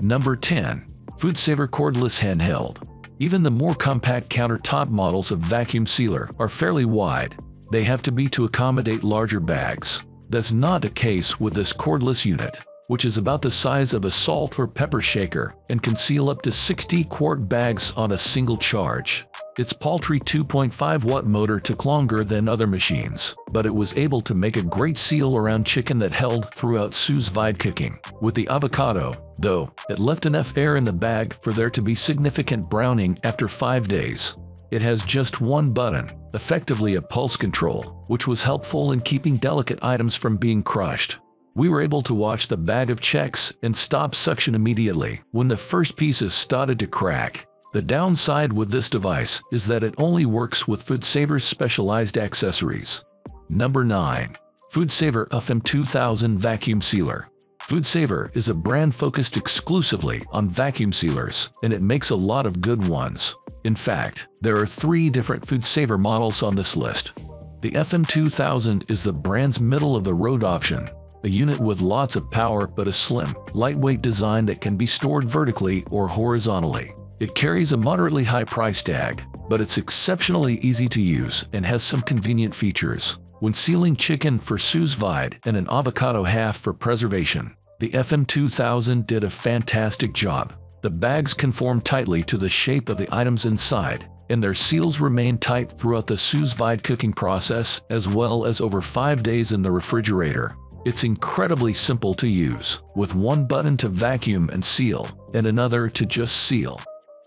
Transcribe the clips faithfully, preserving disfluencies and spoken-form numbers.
Number ten. FoodSaver Cordless Handheld. Even the more compact countertop models of vacuum sealer are fairly wide. They have to be to accommodate larger bags. That's not the case with this cordless unit, which is about the size of a salt or pepper shaker and can seal up to sixty quart bags on a single charge. Its paltry two point five watt motor took longer than other machines, but it was able to make a great seal around chicken that held throughout sous vide cooking. With the avocado, though, it left enough air in the bag for there to be significant browning after five days. It has just one button, effectively a pulse control, which was helpful in keeping delicate items from being crushed. We were able to watch the bag of checks and stop suction immediately when the first pieces started to crack. The downside with this device is that it only works with FoodSaver's specialized accessories. Number nine. FoodSaver F M two thousand Vacuum Sealer. FoodSaver is a brand focused exclusively on vacuum sealers, and it makes a lot of good ones. In fact, there are three different FoodSaver models on this list. The F M two thousand is the brand's middle-of-the-road option, a unit with lots of power but a slim, lightweight design that can be stored vertically or horizontally. It carries a moderately high price tag, but it's exceptionally easy to use and has some convenient features. When sealing chicken for sous vide and an avocado half for preservation, the F M two thousand did a fantastic job. The bags conform tightly to the shape of the items inside, and their seals remain tight throughout the sous vide cooking process as well as over five days in the refrigerator. It's incredibly simple to use, with one button to vacuum and seal, and another to just seal.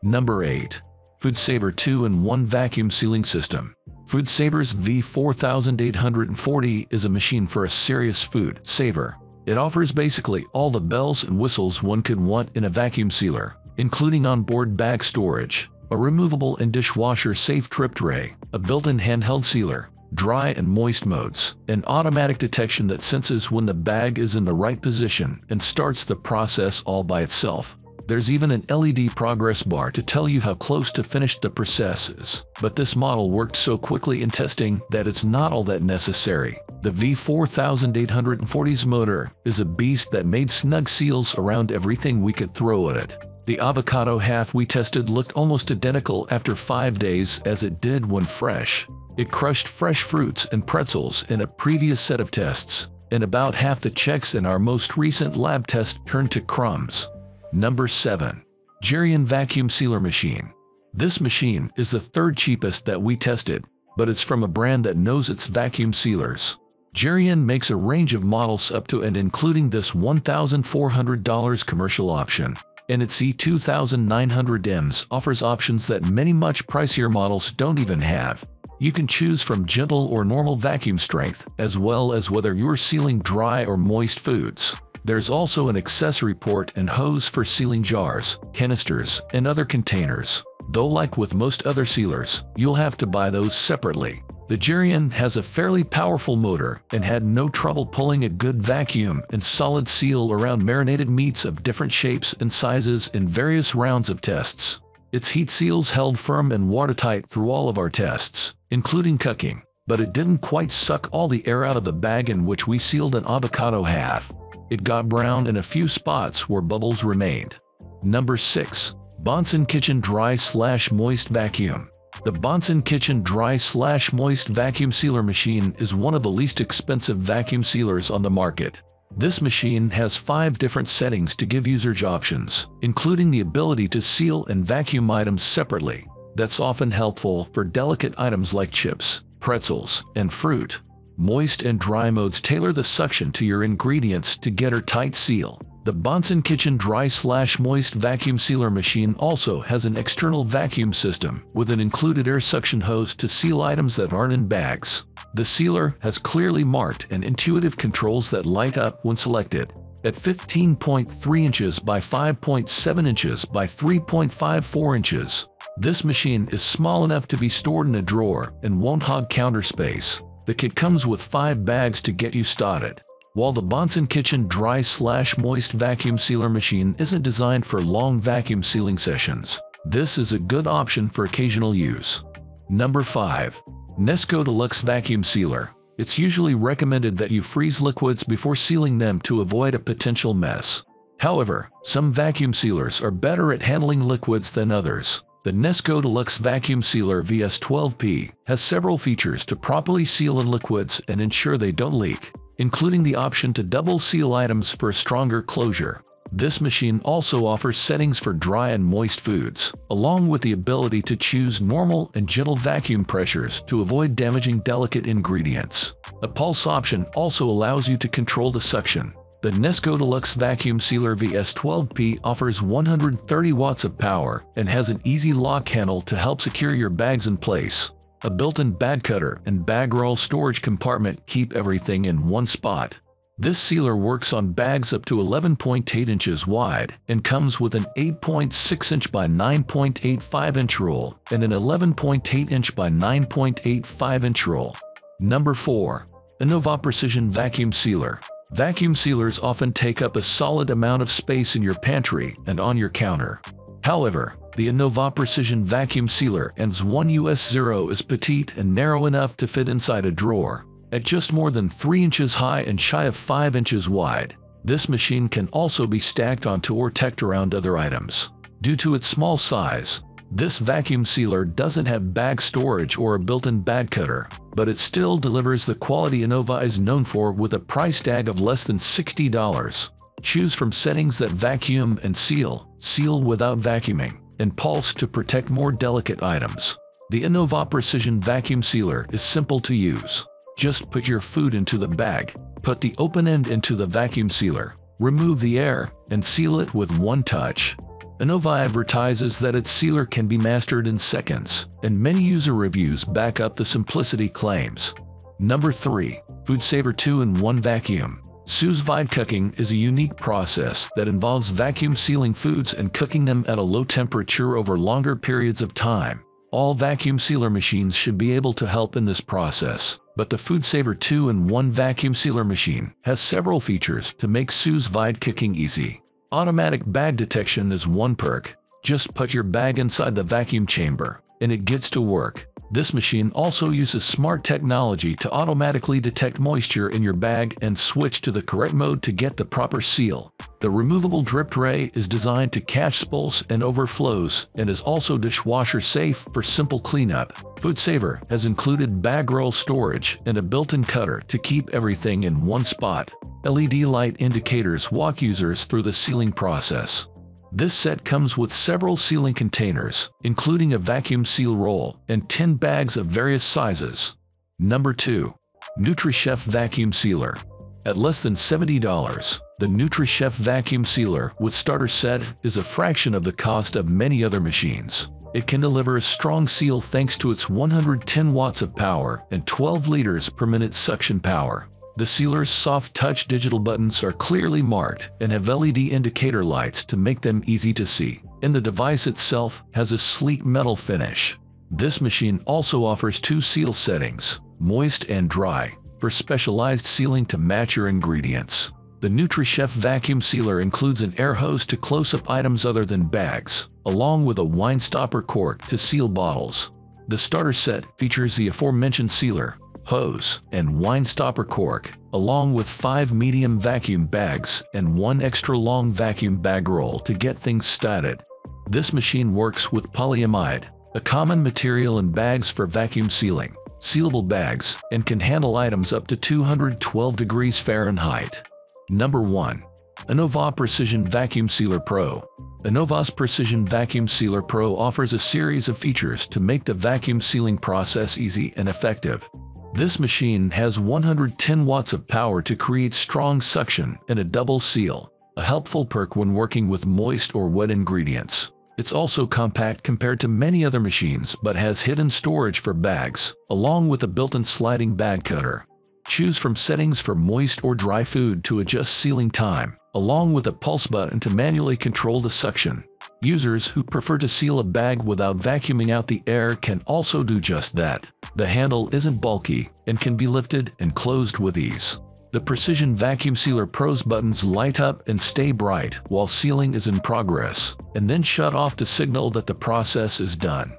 Number eight. FoodSaver two in one Vacuum Sealing System. FoodSaver's V four eight four zero is a machine for a serious food saver. It offers basically all the bells and whistles one could want in a vacuum sealer, including onboard bag storage, a removable and dishwasher-safe trip tray, a built-in handheld sealer, dry and moist modes, and automatic detection that senses when the bag is in the right position and starts the process all by itself. There's even an L E D progress bar to tell you how close to finished the process is, but this model worked so quickly in testing that it's not all that necessary. The V four eight four zero's motor is a beast that made snug seals around everything we could throw at it. The avocado half we tested looked almost identical after five days as it did when fresh. It crushed fresh fruits and pretzels in a previous set of tests, and about half the checks in our most recent lab test turned to crumbs. Number seven. Geryon Vacuum Sealer Machine. This machine is the third cheapest that we tested, but it's from a brand that knows its vacuum sealers. Geryon makes a range of models up to and including this one thousand four hundred dollar commercial option, and its E two thousand nine hundred M's offers options that many much pricier models don't even have. You can choose from gentle or normal vacuum strength, as well as whether you're sealing dry or moist foods. There's also an accessory port and hose for sealing jars, canisters, and other containers. Though like with most other sealers, you'll have to buy those separately. The Geryon has a fairly powerful motor and had no trouble pulling a good vacuum and solid seal around marinated meats of different shapes and sizes in various rounds of tests. Its heat seals held firm and watertight through all of our tests, including cooking, but it didn't quite suck all the air out of the bag in which we sealed an avocado half. It got brown in a few spots where bubbles remained. Number six. Bonsenkitchen Dry Slash Moist Vacuum. The Bonsenkitchen Dry Slash Moist Vacuum Sealer Machine is one of the least expensive vacuum sealers on the market. This machine has five different settings to give usage options, including the ability to seal and vacuum items separately. That's often helpful for delicate items like chips, pretzels, and fruit. Moist and dry modes tailor the suction to your ingredients to get a tight seal. The Bonsenkitchen Dry Slash Moist Vacuum Sealer machine also has an external vacuum system with an included air suction hose to seal items that aren't in bags. The sealer has clearly marked and intuitive controls that light up when selected. At fifteen point three inches by five point seven inches by three point five four inches, this machine is small enough to be stored in a drawer and won't hog counter space. The kit comes with five bags to get you started. While the Bonsenkitchen Dry Slash Moist Vacuum Sealer machine isn't designed for long vacuum sealing sessions, this is a good option for occasional use. Number five. Nesco Deluxe Vacuum Sealer. It's usually recommended that you freeze liquids before sealing them to avoid a potential mess. However, some vacuum sealers are better at handling liquids than others. The Nesco Deluxe Vacuum Sealer V S twelve P has several features to properly seal in liquids and ensure they don't leak, including the option to double seal items for a stronger closure. This machine also offers settings for dry and moist foods, along with the ability to choose normal and gentle vacuum pressures to avoid damaging delicate ingredients. A pulse option also allows you to control the suction. The Nesco Deluxe Vacuum Sealer V S twelve P offers one hundred thirty watts of power and has an easy lock handle to help secure your bags in place. A built-in bag cutter and bag roll storage compartment keep everything in one spot. This sealer works on bags up to eleven point eight inches wide and comes with an eight point six inch by nine point eight five inch roll and an eleven point eight inch by nine point eight five inch roll. Number four. Innova Precision Vacuum Sealer. Vacuum sealers often take up a solid amount of space in your pantry and on your counter. However, the Innova Precision Vacuum Sealer N S one U S zero is petite and narrow enough to fit inside a drawer. At just more than three inches high and shy of five inches wide, this machine can also be stacked onto or tacked around other items. Due to its small size, this vacuum sealer doesn't have bag storage or a built-in bag cutter, but it still delivers the quality Innova is known for with a price tag of less than sixty dollars. Choose from settings that vacuum and seal, seal without vacuuming, and pulse to protect more delicate items. The Innova Precision Vacuum Sealer is simple to use. Just put your food into the bag, put the open end into the vacuum sealer, remove the air, and seal it with one touch. Innova advertises that its sealer can be mastered in seconds, and many user reviews back up the simplicity claims. Number three. FoodSaver two in one Vacuum. Sous vide cooking is a unique process that involves vacuum sealing foods and cooking them at a low temperature over longer periods of time. All vacuum sealer machines should be able to help in this process, but the FoodSaver two in one Vacuum Sealer machine has several features to make sous vide cooking easy. Automatic bag detection is one perk. Just put your bag inside the vacuum chamber, and it gets to work. This machine also uses smart technology to automatically detect moisture in your bag and switch to the correct mode to get the proper seal. The removable drip tray is designed to catch spills and overflows and is also dishwasher safe for simple cleanup. FoodSaver has included bag roll storage and a built-in cutter to keep everything in one spot. L E D light indicators walk users through the sealing process. This set comes with several sealing containers, including a vacuum seal roll and ten bags of various sizes. Number two. NutriChef Vacuum Sealer. At less than seventy dollars, the NutriChef Vacuum Sealer with Starter Set is a fraction of the cost of many other machines. It can deliver a strong seal thanks to its one hundred ten watts of power and twelve liters per minute suction power. The sealer's soft touch digital buttons are clearly marked and have L E D indicator lights to make them easy to see, and the device itself has a sleek metal finish. This machine also offers two seal settings, moist and dry, for specialized sealing to match your ingredients. The NutriChef Vacuum Sealer includes an air hose to close up items other than bags, along with a wine stopper cork to seal bottles. The starter set features the aforementioned sealer, hose, and wine stopper cork, along with five medium vacuum bags and one extra long vacuum bag roll to get things started. This machine works with polyamide, a common material in bags for vacuum sealing, sealable bags, and can handle items up to two hundred twelve degrees Fahrenheit. Number one. Innova Precision Vacuum Sealer Pro. Innova's Precision Vacuum Sealer Pro offers a series of features to make the vacuum sealing process easy and effective. This machine has one hundred ten watts of power to create strong suction and a double seal. a helpful perk when working with moist or wet ingredients. It's also compact compared to many other machines but has hidden storage for bags, along with a built-in sliding bag cutter. Choose from settings for moist or dry food to adjust sealing time, along with a pulse button to manually control the suction. Users who prefer to seal a bag without vacuuming out the air can also do just that. The handle isn't bulky and can be lifted and closed with ease. The Precision Vacuum Sealer Pro's buttons light up and stay bright while sealing is in progress, and then shut off to signal that the process is done.